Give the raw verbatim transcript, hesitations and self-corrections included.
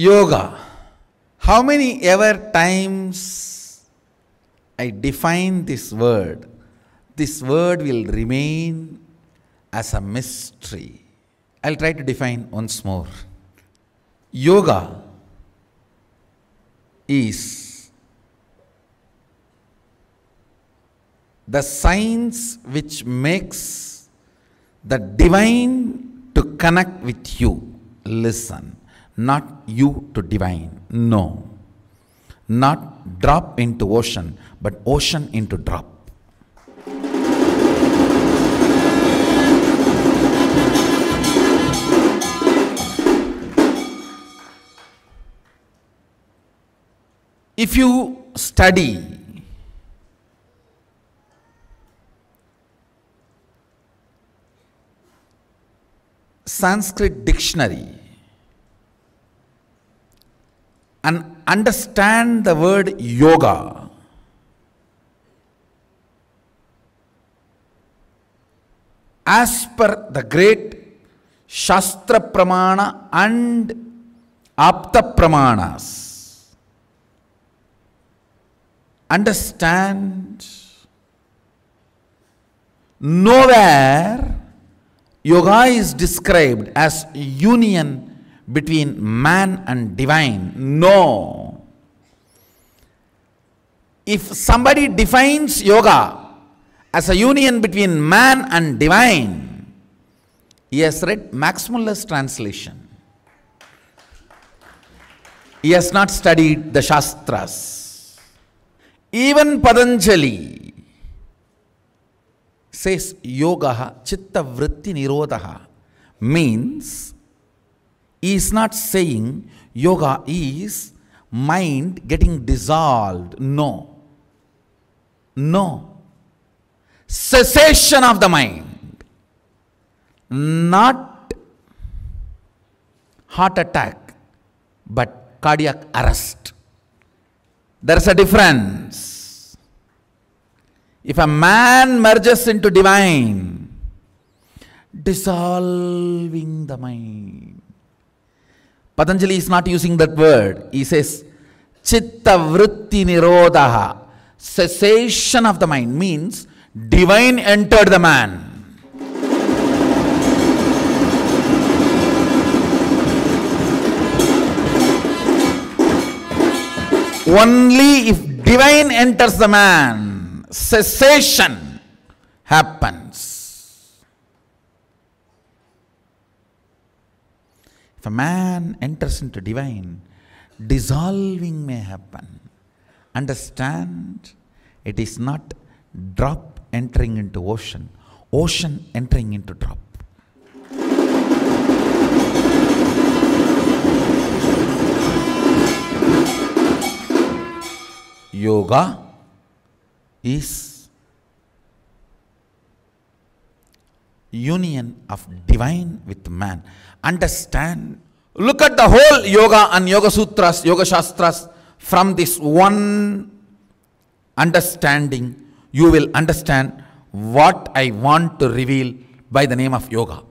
Yoga. How many ever times I define this word, this word will remain as a mystery. I'll try to define once more. Yoga is the science which makes the divine to connect with you. Listen. Not you to divine, no. Not drop into ocean, but ocean into drop. If you study Sanskrit dictionary, and understand the word yoga, as per the great Shastra Pramana and Apta Pramanas, understand nowhere yoga is described as union between man and divine. No. If somebody defines yoga as a union between man and divine, he has read Max Muller's translation. He has not studied the Shastras. Even Patanjali says yoga chitta vritti nirodha means he is not saying yoga is mind getting dissolved. No. No. Cessation of the mind. Not heart attack, but cardiac arrest. There is a difference. If a man merges into divine, dissolving the mind. Patanjali is not using that word. He says, Chitta vritti nirodha. Cessation of the mind means divine entered the man. Only if divine enters the man, cessation happens. If a man enters into divine, dissolving may happen. Understand, it is not drop entering into ocean, ocean entering into drop. Yoga is union of divine with man. Understand. Look at the whole yoga and yoga sutras, yoga shastras from this one understanding. You will understand what I want to reveal by the name of yoga.